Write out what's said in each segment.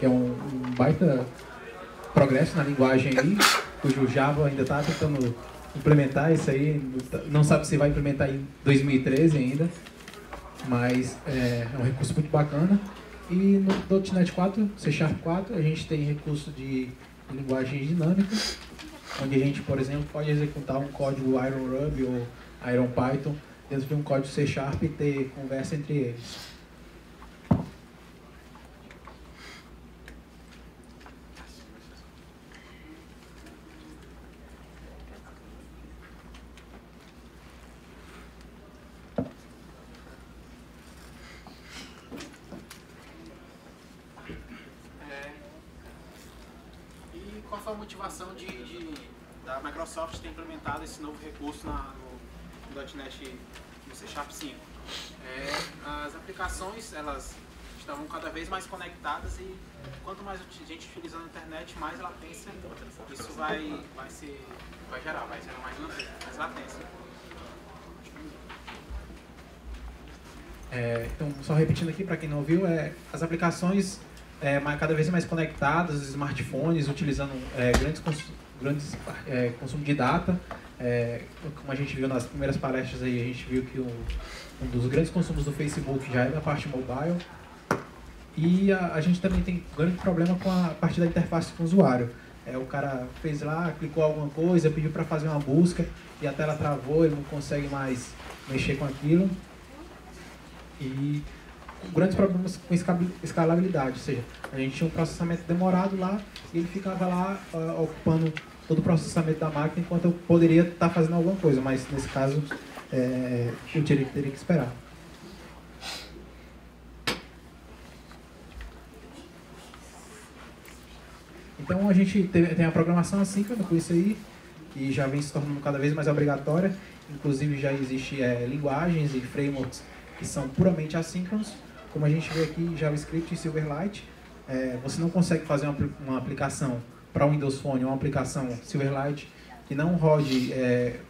que é um baita progresso na linguagem aí, cujo Java ainda está tentando implementar isso aí, não sabe se vai implementar em 2013 ainda, mas é um recurso muito bacana. E no .NET 4, C# 4, a gente tem recurso de linguagens dinâmicas, onde a gente, por exemplo, pode executar um código Iron Ruby ou Iron Python dentro de um código C# e ter conversa entre eles. Qual foi a motivação da Microsoft ter implementado esse novo recurso no .NET no C# 5? As aplicações, elas estão cada vez mais conectadas e quanto mais a gente utiliza a internet, mais latência isso vai gerar mais latência. Então, só repetindo aqui para quem não ouviu, as aplicações cada vez mais conectadas, os smartphones utilizando grandes consumo de data. Como a gente viu nas primeiras palestras aí, a gente viu que um dos grandes consumos do Facebook já é na parte mobile. E a gente também tem um grande problema com a parte da interface com o usuário. O cara fez lá, clicou alguma coisa, pediu para fazer uma busca e a tela travou, ele não consegue mais mexer com aquilo. E grandes problemas com escalabilidade, ou seja, a gente tinha um processamento demorado lá e ele ficava lá ocupando todo o processamento da máquina enquanto eu poderia estar fazendo alguma coisa, mas nesse caso eu teria que esperar. Então a gente tem a programação assíncrona com isso aí, que já vem se tornando cada vez mais obrigatória, inclusive já existem linguagens e frameworks que são puramente assíncronos, como a gente vê aqui em JavaScript e Silverlight. Você não consegue fazer uma aplicação para o Windows Phone, uma aplicação Silverlight que não rode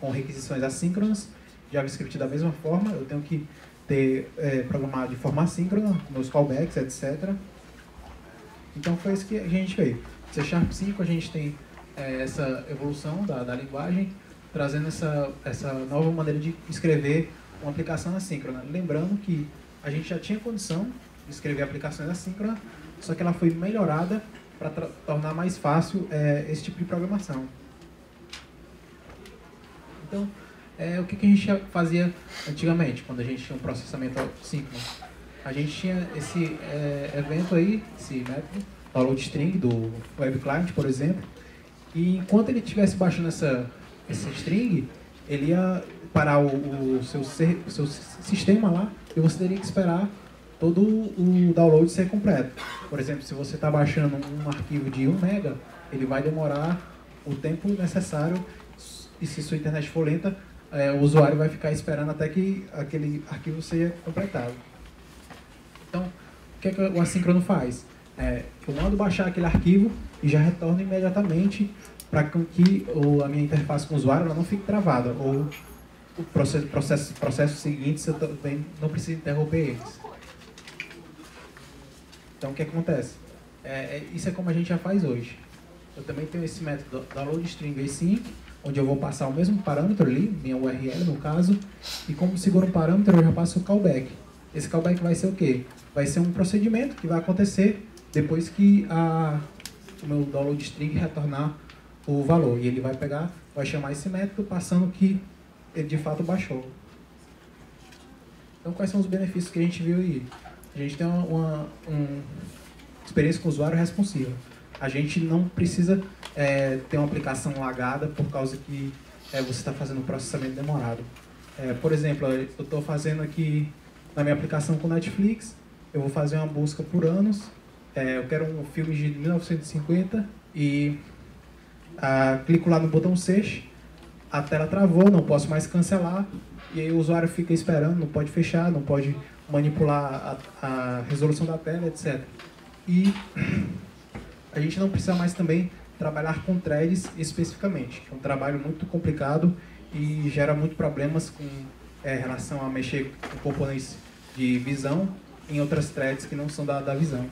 com requisições assíncronas. JavaScript da mesma forma, eu tenho que ter programado de forma assíncrona, meus callbacks, etc. Então foi isso que a gente veio. C# 5, a gente tem essa evolução da linguagem, trazendo essa nova maneira de escrever uma aplicação assíncrona. Lembrando que a gente já tinha condição de escrever aplicações assíncronas, só que ela foi melhorada para tornar mais fácil esse tipo de programação. Então, o que a gente fazia antigamente, quando a gente tinha um processamento assíncrono? A gente tinha esse evento aí, esse método, download string do WebClient, por exemplo, e enquanto ele estivesse baixando essa string, ele ia parar o seu sistema lá e você teria que esperar todo o download ser completo. Por exemplo, se você está baixando um arquivo de 1 mega, ele vai demorar o tempo necessário e se sua internet for lenta, o usuário vai ficar esperando até que aquele arquivo seja completado. Então, o que é que o assíncrono faz? Eu mando baixar aquele arquivo e já retorno imediatamente para que a minha interface com o usuário ela não fique travada, ou o processo seguinte eu também não preciso interromper eles. Então o que acontece? Isso é como a gente já faz hoje. Eu também tenho esse método downloadStringAsync, onde eu vou passar o mesmo parâmetro ali, minha URL no caso, e como segura um parâmetro eu já passo o callback. Esse callback vai ser o quê? Vai ser um procedimento que vai acontecer depois que o meu downloadString retornar o valor, e ele vai chamar esse método passando que ele de fato baixou. Então quais são os benefícios que a gente viu aí? A gente tem uma experiência com o usuário responsiva. A gente não precisa ter uma aplicação lagada por causa que você está fazendo um processamento demorado. Por exemplo, eu estou fazendo aqui na minha aplicação com Netflix, eu vou fazer uma busca por anos, eu quero um filme de 1950 e clico lá no botão search, a tela travou, não posso mais cancelar, e aí o usuário fica esperando, não pode fechar, não pode manipular a resolução da tela, etc. E a gente não precisa mais também trabalhar com threads especificamente, que é um trabalho muito complicado e gera muitos problemas com relação a mexer com componentes de visão em outras threads que não são da visão.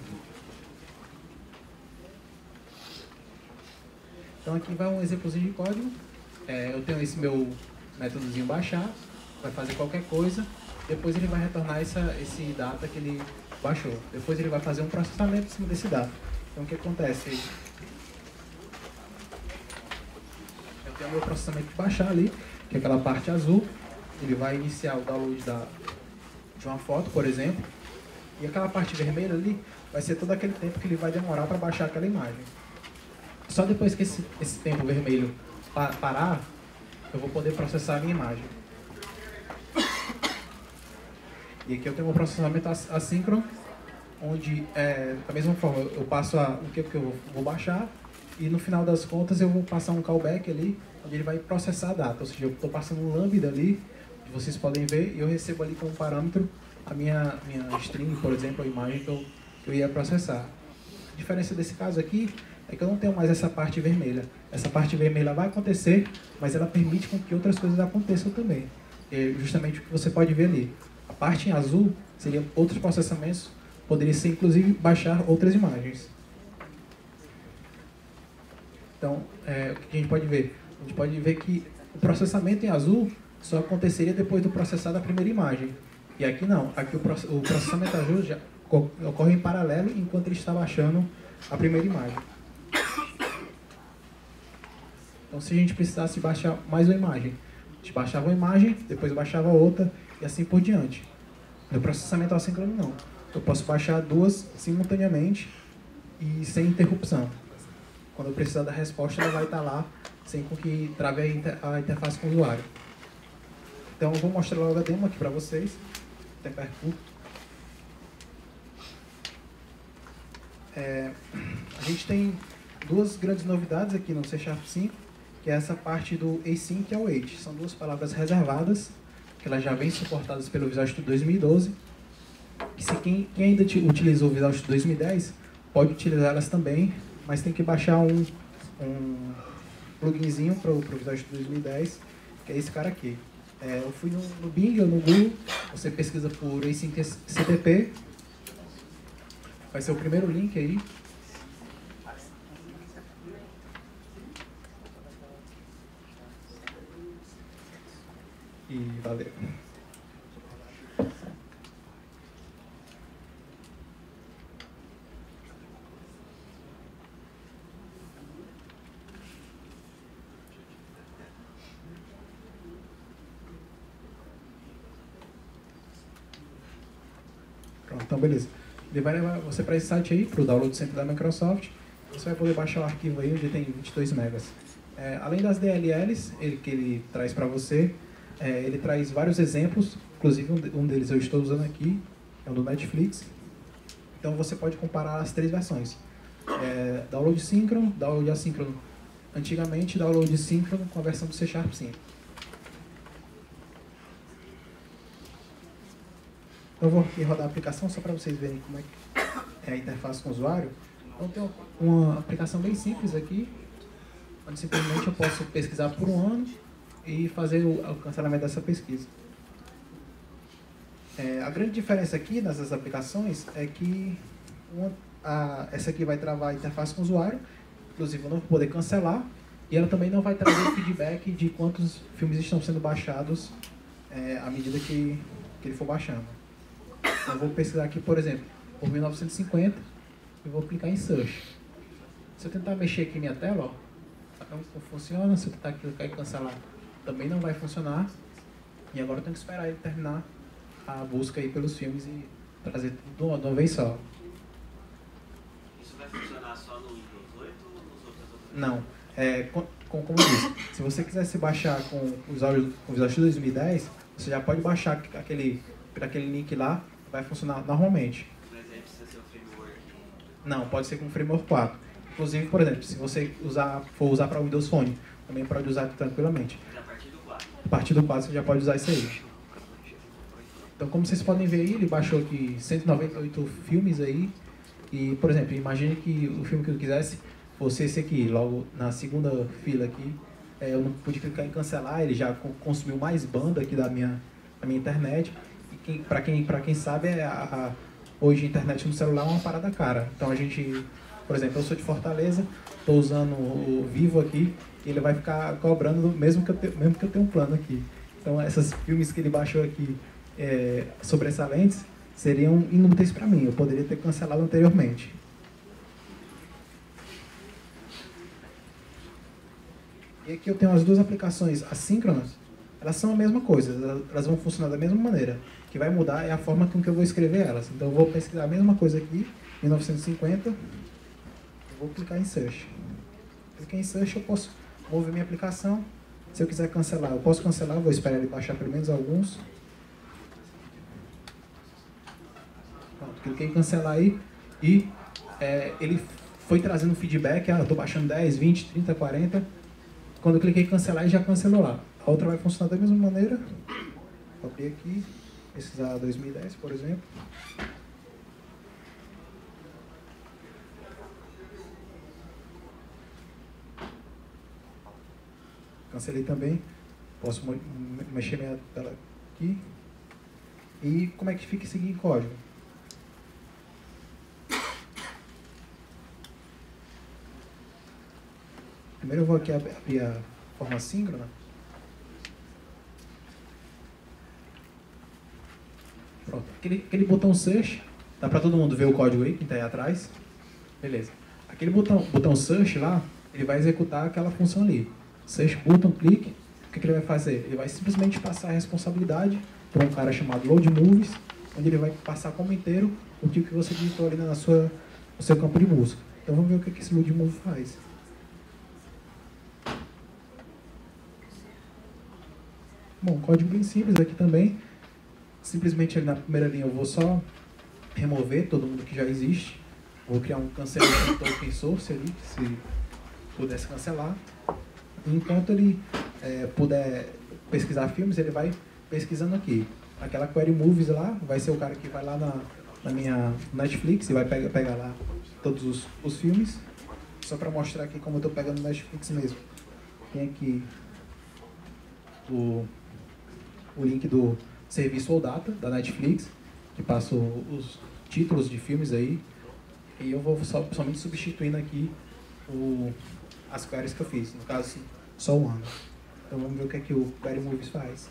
Então aqui vai um exemplozinho de código. Eu tenho esse meu métodozinho baixar, vai fazer qualquer coisa, depois ele vai retornar esse data que ele baixou. Depois ele vai fazer um processamento em cima desse data. Então o que acontece? Eu tenho o meu processamento de baixar ali, que é aquela parte azul. Ele vai iniciar o download de uma foto, por exemplo. E aquela parte vermelha ali vai ser todo aquele tempo que ele vai demorar para baixar aquela imagem. Só depois que esse tempo vermelho parar, eu vou poder processar a minha imagem. E aqui eu tenho um processamento assíncrono, onde, da mesma forma, eu passo o que eu vou baixar, e no final das contas eu vou passar um callback ali, onde ele vai processar a data. Ou seja, eu estou passando um lambda ali, que vocês podem ver, e eu recebo ali como parâmetro a minha string, por exemplo, a imagem que eu ia processar. A diferença desse caso aqui é que eu não tenho mais essa parte vermelha. Essa parte vermelha vai acontecer, mas ela permite com que outras coisas aconteçam também. É justamente o que você pode ver ali. A parte em azul seria outros processamentos, poderia ser inclusive baixar outras imagens. Então, o que a gente pode ver? A gente pode ver que o processamento em azul só aconteceria depois do processar da primeira imagem. E aqui não, aqui o processamento azul já ocorre em paralelo enquanto ele está baixando a primeira imagem. Então, se a gente precisasse baixar mais uma imagem, a gente baixava uma imagem, depois baixava outra e assim por diante. No processamento assíncrono não. Eu posso baixar duas simultaneamente e sem interrupção. Quando eu precisar da resposta, ela vai estar lá, sem que trave a interface com o usuário. Então, eu vou mostrar logo a demo aqui para vocês. Tem pergunta? A gente tem duas grandes novidades aqui no C# 5, que é essa parte do async e await. São duas palavras reservadas, que elas já vêm suportadas pelo Visual Studio 2012. Que se quem ainda utilizou o Visual Studio 2010, pode utilizá-las também, mas tem que baixar um pluginzinho para o Visual Studio 2010, que é esse cara aqui. Eu fui no Bing ou no Google, você pesquisa por async CTP, vai ser o primeiro link aí. E valeu. Pronto, então beleza. Ele vai levar você para esse site aí, para o download center da Microsoft. Você vai poder baixar o arquivo aí, onde tem 22 megas. Além das DLLs que ele traz para você, ele traz vários exemplos, inclusive um deles eu estou usando aqui, é o do Netflix. Então você pode comparar as três versões. Download síncrono, download assíncrono. Antigamente, download síncrono com a versão do C# 5. Eu vou aqui rodar a aplicação só para vocês verem como é que é a interface com o usuário. Então tem uma aplicação bem simples aqui, onde simplesmente eu posso pesquisar por um ano e fazer o cancelamento dessa pesquisa. A grande diferença aqui nessas aplicações é que essa aqui vai travar a interface com o usuário, inclusive eu não vou poder cancelar, e ela também não vai trazer feedback de quantos filmes estão sendo baixados à medida que ele for baixando. Eu vou pesquisar aqui, por exemplo, por 1950, e vou clicar em Search. Se eu tentar mexer aqui minha tela, ó, não funciona, se eu tentar clicar em cancelar, também não vai funcionar. E agora eu tenho que esperar ele terminar a busca aí pelos filmes e trazer tudo de uma vez só. Isso vai funcionar só no Windows 8 ou nos outros? Não. Como eu disse, se você quiser se baixar com o Visual Studio 2010, você já pode baixar aquele link lá, vai funcionar normalmente. Mas aí precisa ser o framework? Não, pode ser com o framework 4. Inclusive, por exemplo, se você for usar para o Windows Phone, também pode usar tranquilamente. A partir do 4 você já pode usar isso aí. Então, como vocês podem ver aí, ele baixou aqui 198 filmes aí. E, por exemplo, imagine que o filme que eu quisesse fosse esse aqui, logo na segunda fila aqui. Eu não pude clicar em cancelar, ele já consumiu mais banda aqui da minha internet. E para quem sabe, hoje a internet no celular é uma parada cara. Então, a gente Por exemplo, eu sou de Fortaleza, estou usando o Vivo aqui, ele vai ficar cobrando mesmo que eu tenha um plano aqui. Então, esses filmes que ele baixou aqui sobressalentes seriam inúteis para mim, eu poderia ter cancelado anteriormente. E aqui eu tenho as duas aplicações assíncronas, elas são a mesma coisa, elas vão funcionar da mesma maneira. O que vai mudar é a forma com que eu vou escrever elas. Então eu vou pesquisar a mesma coisa aqui, 1950, eu vou clicar em Search. Cliquei em Search, eu posso mover minha aplicação, se eu quiser cancelar, eu posso cancelar, vou esperar ele baixar pelo menos alguns. Pronto, cliquei em cancelar aí e ele foi trazendo feedback, ah, eu estou baixando 10, 20, 30, 40... Quando eu cliquei em cancelar, ele já cancelou lá. A outra vai funcionar da mesma maneira. Copiei aqui, pesquisar 2010, por exemplo. Cancelei também. Posso mexer minha tela aqui. E como é que fica esse seguinte código? Primeiro eu vou aqui abrir a forma síncrona. Pronto. Aquele botão search, dá para todo mundo ver o código aí, que está aí atrás. Beleza. Aquele botão search lá, ele vai executar aquela função ali. Search button, click. O que ele vai fazer? Ele vai simplesmente passar a responsabilidade para um cara chamado load moves, onde ele vai passar como inteiro o que você digitou ali no seu campo de busca. Então vamos ver o que esse load move faz. Bom, código bem simples aqui também. Simplesmente na primeira linha eu vou só remover todo mundo que já existe. Vou criar um cancelamento open source ali, se pudesse cancelar. Enquanto ele puder pesquisar filmes, ele vai pesquisando aqui. Aquela query movies lá, vai ser o cara que vai lá na minha Netflix e vai pegar lá todos os filmes. Só para mostrar aqui como eu estou pegando Netflix mesmo. Tem aqui o link do serviço ou data da Netflix, que passa os títulos de filmes aí, e eu vou somente substituindo aqui as queries que eu fiz, no caso só um ano. Então vamos ver o que é que o Query Movies faz.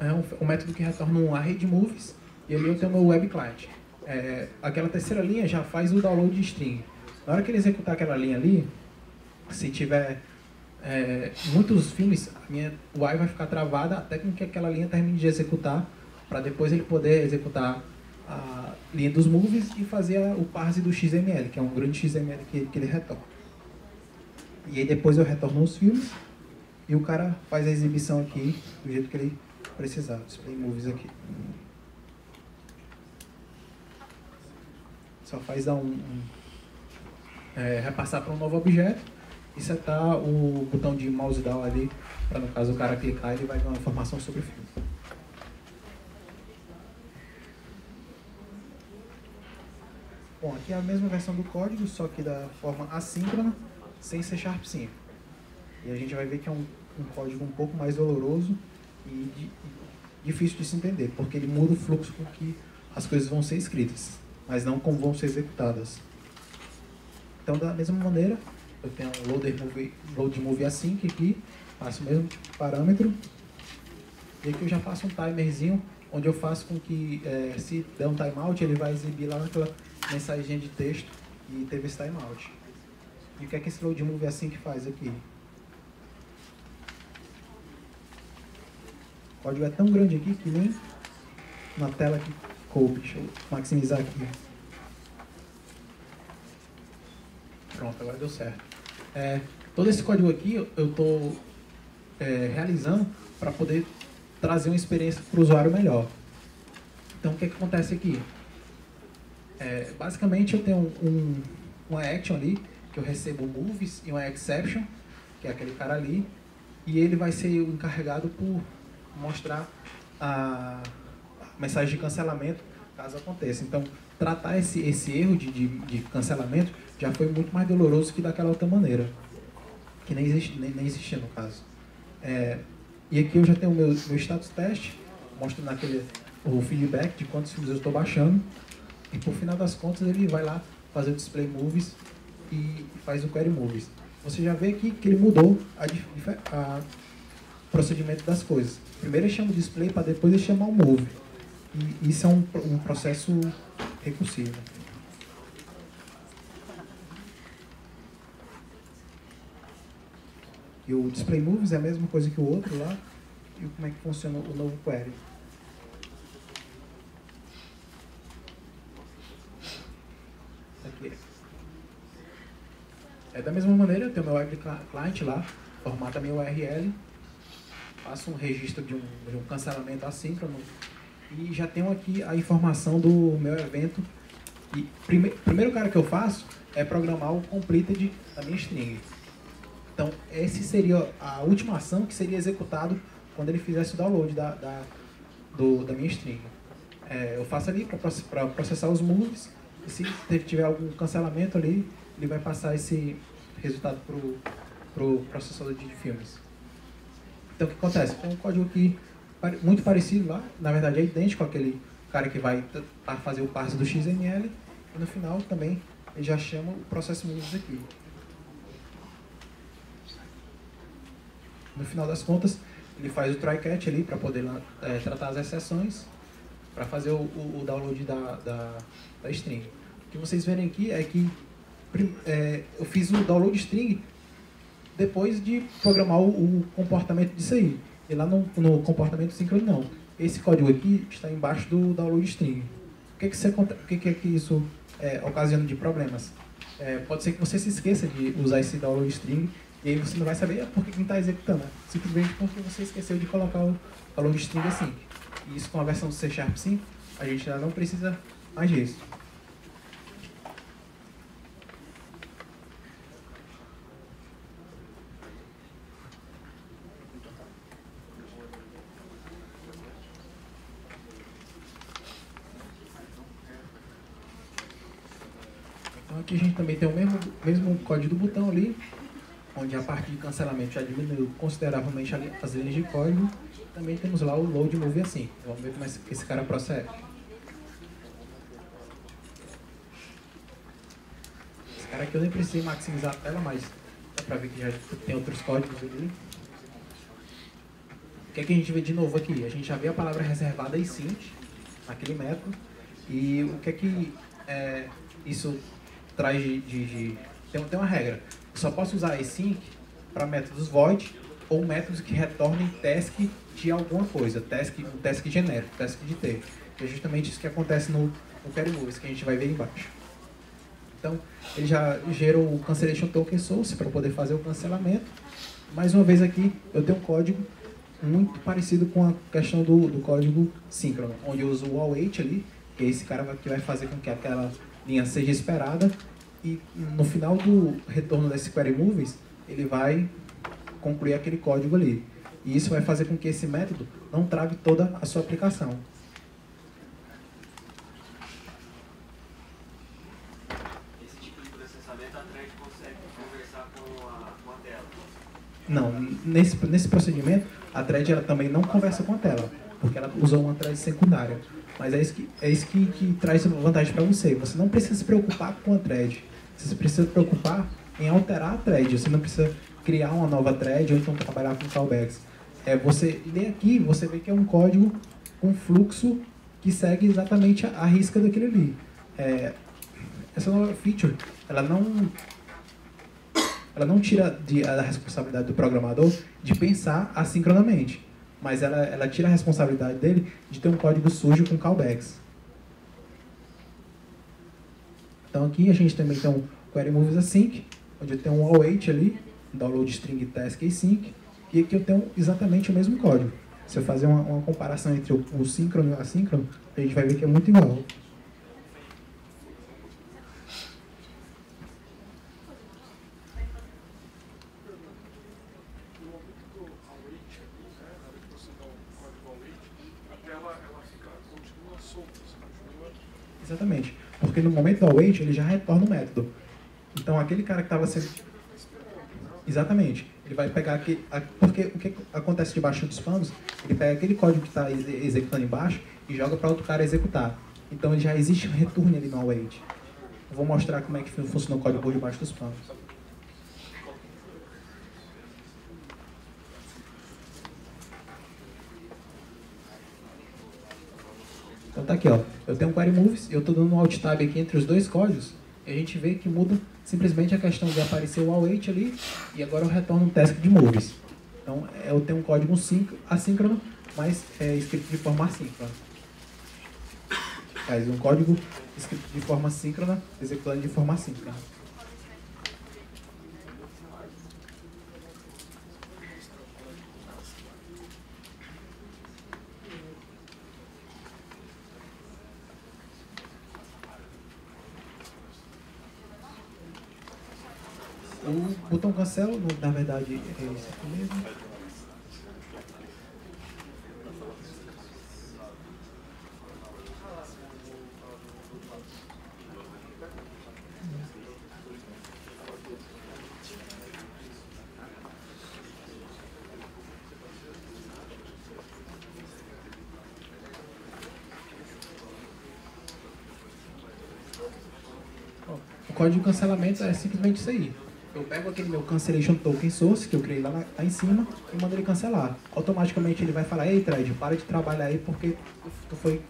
É um método que retorna um array de movies, e ali eu tenho o meu WebClient. Aquela terceira linha já faz o download de string. Na hora que ele executar aquela linha ali, se tiver muitos filmes, a minha UI vai ficar travada até que aquela linha termine de executar, para depois ele poder executar a linha dos movies e fazer o parse do XML, que é um grande XML que ele retorna. E aí depois eu retorno os filmes e o cara faz a exibição aqui do jeito que ele precisar. Display movies aqui. Só faz dar repassar para um novo objeto e setar o botão de mouse down ali, para no caso o cara clicar, ele vai dar uma informação sobre o filme. Bom, aqui é a mesma versão do código, só que da forma assíncrona, sem C# sim. E a gente vai ver que é um código um pouco mais doloroso e difícil de se entender, porque ele muda o fluxo com que as coisas vão ser escritas, mas não como vão ser executadas. Então, da mesma maneira, eu tenho um load move async aqui, faço o mesmo tipo de parâmetro. E aqui eu já faço um timerzinho, onde eu faço com que, se der um timeout, ele vai exibir lá naquela mensagem de texto que teve esse timeout. E o que é que esse load move async faz aqui? O código é tão grande aqui que nem na tela que coube. Deixa eu maximizar aqui. Pronto, agora deu certo. Todo esse código aqui eu estou realizando para poder trazer uma experiência para o usuário melhor. Então, o que acontece aqui? Basicamente, eu tenho uma action ali, que eu recebo moves e uma exception, que é aquele cara ali, e ele vai ser encarregado por mostrar a mensagem de cancelamento, caso aconteça. Então, tratar esse erro de cancelamento já foi muito mais doloroso que daquela outra maneira, que nem existia no caso. E aqui eu já tenho o meu status test, mostrando o feedback de quantos filmes eu estou baixando, e por final das contas ele vai lá fazer o display movies e faz o query movies. Você já vê aqui que ele mudou o procedimento das coisas. Primeiro ele chama o display para depois ele chamar o move. E isso é um processo recursivo. E o display moves é a mesma coisa que o outro lá. E como é que funciona o novo query? Aqui. É da mesma maneira, eu tenho meu WebClient lá, formato a minha URL, faço um registro de um cancelamento assíncrono e já tenho aqui a informação do meu evento. E primeiro cara que eu faço é programar o completed da minha string. Então, essa seria a última ação que seria executado quando ele fizesse o download da minha string. Eu faço ali para processar os moves, e se tiver algum cancelamento ali, ele vai passar esse resultado para o processador de filmes. Então, o que acontece? Tem um código aqui muito parecido lá, na verdade é idêntico àquele cara que vai fazer o parse do XML, e no final também ele já chama o processo moves aqui. No final das contas, ele faz o try-catch ali para poder tratar as exceções, para fazer o download da string. O que vocês verem aqui é que eu fiz o download string depois de programar o comportamento disso aí. E lá no comportamento síncrono não. Esse código aqui está embaixo do download string. O que é que isso ocasiona de problemas? Pode ser que você se esqueça de usar esse download string. E aí você não vai saber por que não está executando, simplesmente porque você esqueceu de colocar o download string async. E isso com a versão do C# 5, a gente já não precisa mais disso. Então aqui a gente também tem o mesmo código do botão ali, onde a parte de cancelamento já diminuiu consideravelmente as linhas de código. Também temos lá o load move assim. Vamos ver como esse cara procede. Esse cara aqui eu nem precisei maximizar a tela, mas dá pra ver que já tem outros códigos ali. O que é que a gente vê de novo aqui? A gente já vê a palavra reservada e sint, naquele método. E o que é que isso traz Tem uma regra. Só posso usar async para métodos void ou métodos que retornem task de alguma coisa, task genérico, task de T. Que é justamente isso que acontece no query moves, que a gente vai ver embaixo. Então, ele já gerou o cancellation token source para poder fazer o cancelamento. Mais uma vez aqui, eu tenho um código muito parecido com a questão do código síncrono, onde eu uso o await ali, que é esse cara que vai fazer com que aquela linha seja esperada. E no final do retorno desse query moves, ele vai concluir aquele código ali. E isso vai fazer com que esse método não trave toda a sua aplicação. Esse tipo de processamento, a thread consegue conversar com a tela? Não, nesse procedimento, a thread ela também não conversa com a tela, porque ela usou uma thread secundária. Mas é isso que traz vantagem para você. Você não precisa se preocupar com a thread. Você precisa se preocupar em alterar a thread, você não precisa criar uma nova thread ou então trabalhar com callbacks. Você lê aqui, você vê que é um código com fluxo que segue exatamente a risca daquele ali. Essa nova feature, ela não tira a responsabilidade do programador de pensar assincronamente, mas ela tira a responsabilidade dele de ter um código sujo com callbacks. Então aqui a gente também tem um query moves async, onde eu tenho um await ali, download string task async, e aqui eu tenho exatamente o mesmo código. Se eu fazer uma comparação entre o síncrono e o assíncrono, a gente vai ver que é muito igual. Exatamente, porque no momento do await ele já retorna o método. Então aquele cara que estava sendo... Exatamente. Ele vai pegar aqui, porque o que acontece debaixo dos panos, ele pega aquele código que está executando embaixo e joga para outro cara executar. Então já existe um retorno ali no await. Vou mostrar como é que funciona o código por debaixo dos panos. Então tá aqui, ó. Eu tenho um query moves, eu estou dando um alt tab aqui entre os dois códigos. E a gente vê que muda simplesmente a questão de aparecer o await ali e agora eu retorno um task de moves. Então eu tenho um código assíncrono, mas é escrito de forma assíncrona. Faz um código escrito de forma síncrona, executando de forma assíncrona. O botão cancela, na verdade, é isso mesmo. Bom, o código de cancelamento é simplesmente isso aí. Eu pego aquele meu cancellation token source que eu criei lá em cima e mando ele cancelar. Automaticamente ele vai falar, ei thread, para de trabalhar aí porque foi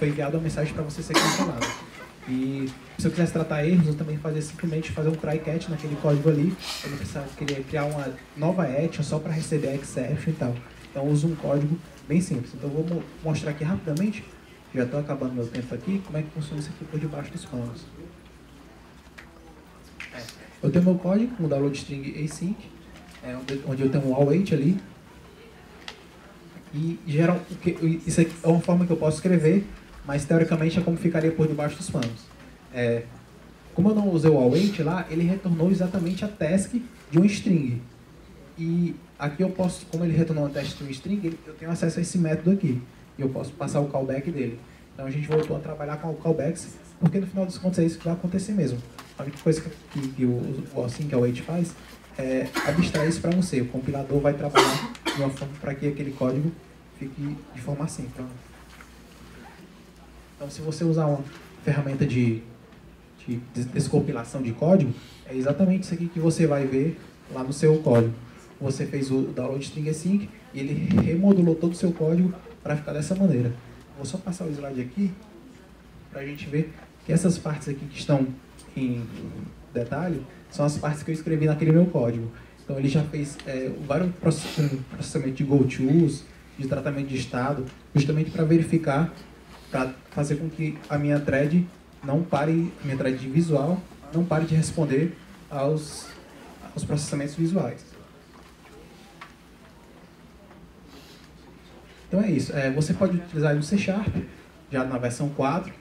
enviado uma mensagem para você ser cancelado. E se eu quisesse tratar erros, eu também fazia simplesmente fazer um try catch naquele código ali. Eu não precisava criar uma nova action só para receber a exception e tal. Então eu uso um código bem simples. Então eu vou mostrar aqui rapidamente, já estou acabando meu tempo aqui, como é que funciona isso aqui por debaixo dos panos. Eu tenho meu código, um download string async, onde eu tenho um await ali. E geral, isso aqui é uma forma que eu posso escrever, mas teoricamente é como ficaria por debaixo dos panos. Como eu não usei o await lá, ele retornou exatamente a task de um string. E aqui eu posso, como ele retornou a task de um string, eu tenho acesso a esse método aqui. E eu posso passar o callback dele. Então a gente voltou a trabalhar com callbacks, porque no final dos contos é isso que vai acontecer mesmo. A única coisa que o async await faz é abstrair isso para você. O compilador vai trabalhar de uma forma para que aquele código fique de forma assíncrona. Então, se você usar uma ferramenta de descompilação de código, é exatamente isso aqui que você vai ver lá no seu código. Você fez o download string async e ele remodulou todo o seu código para ficar dessa maneira. Vou só passar o slide aqui para a gente ver que essas partes aqui que estão em detalhe, são as partes que eu escrevi naquele meu código. Então ele já fez vários processamento de go-tos, de tratamento de estado, justamente para verificar, para fazer com que a minha thread não pare, a minha thread visual não pare de responder aos processamentos visuais. Então é isso. Você pode utilizar o C# já na versão 4,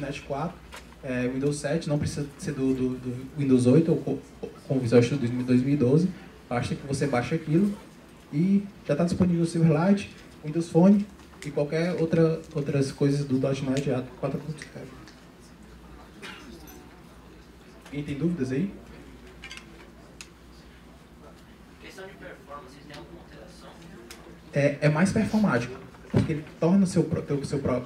.NET 4, Windows 7, não precisa ser do Windows 8 ou com o Visual Studio 2012, basta que você baixe aquilo e já está disponível o Silverlight, Windows Phone e qualquer outras coisas do .NET 4.0. Quem tem dúvidas aí? Questão de performance, tem alguma alteração? É mais performático, porque ele torna o seu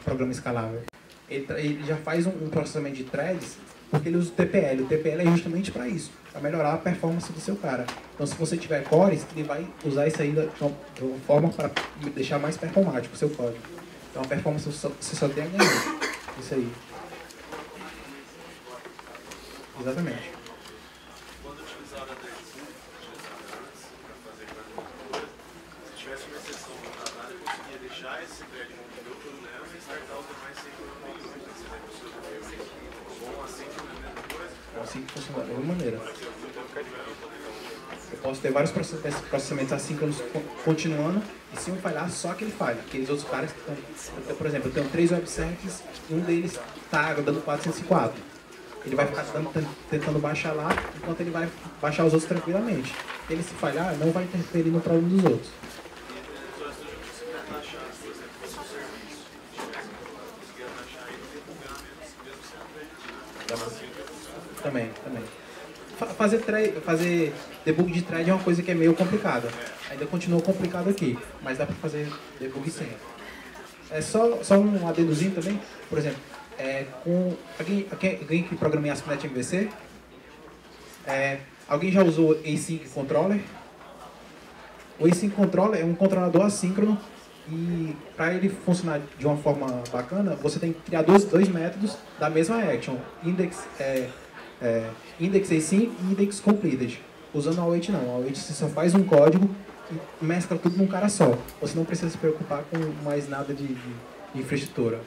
programa escalável. Ele já faz um processamento de threads, porque ele usa o TPL. O TPL é justamente para isso, para melhorar a performance do seu cara. Então, se você tiver cores, ele vai usar isso aí de uma forma para deixar mais performático o seu código. Então, a performance você só tem a ganhar. Isso aí. Exatamente. Quando utilizar a para fazer qualquer coisa, se tivesse uma exceção no trabalho, eu conseguia deixar esse thread no problema e startar os demais sem problema. Assim que funciona, da mesma maneira. Eu posso ter vários processamentos assíncronos continuando, e se um falhar, só que ele falha. Aqueles outros caras que estão... Então, por exemplo, eu tenho 3 webservices, e um deles está dando 404. Ele vai ficar tentando baixar lá, enquanto ele vai baixar os outros tranquilamente. Se ele se falhar, não vai interferir no problema dos outros. Também. fazer debug de thread é uma coisa que é meio complicada. Ainda continua complicado aqui, mas dá para fazer debug sim. É só um adendozinho também, por exemplo, com alguém que programa em ASP.NET MVC, alguém já usou Async Controller? O Async Controller é um controlador assíncrono e para ele funcionar de uma forma bacana, você tem que criar dois métodos da mesma action, index async e index completed. Usando a await não, a await você só faz um código e mescla tudo num cara só. Você não precisa se preocupar com mais nada de infraestrutura.